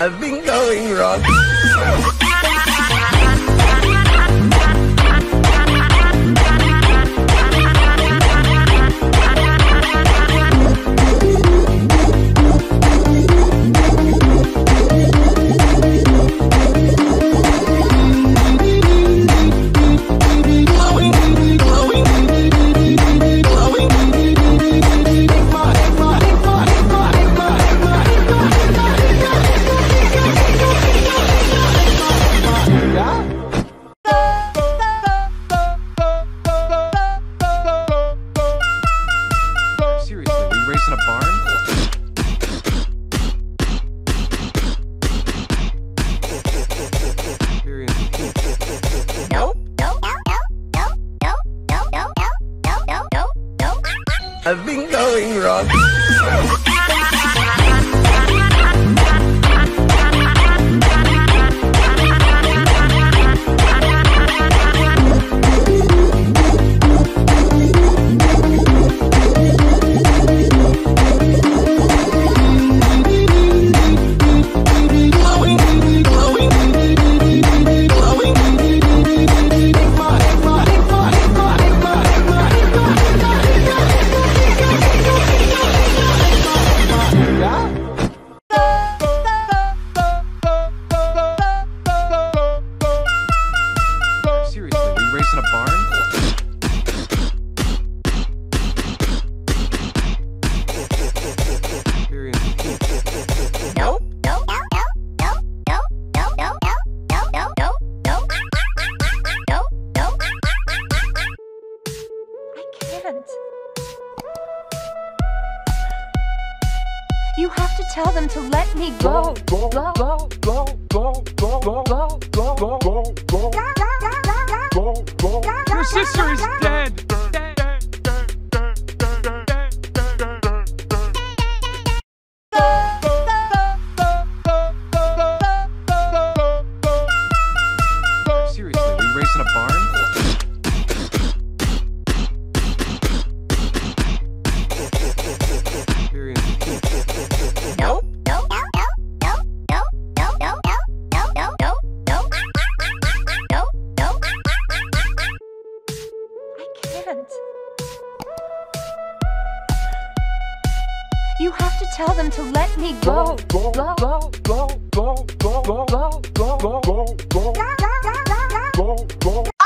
I've been going wrong. I've been going wrong. You have to tell them to let me go. Go. Your sister is dead. Seriously, were you raised in a barn? You have to tell them to let me go. Go.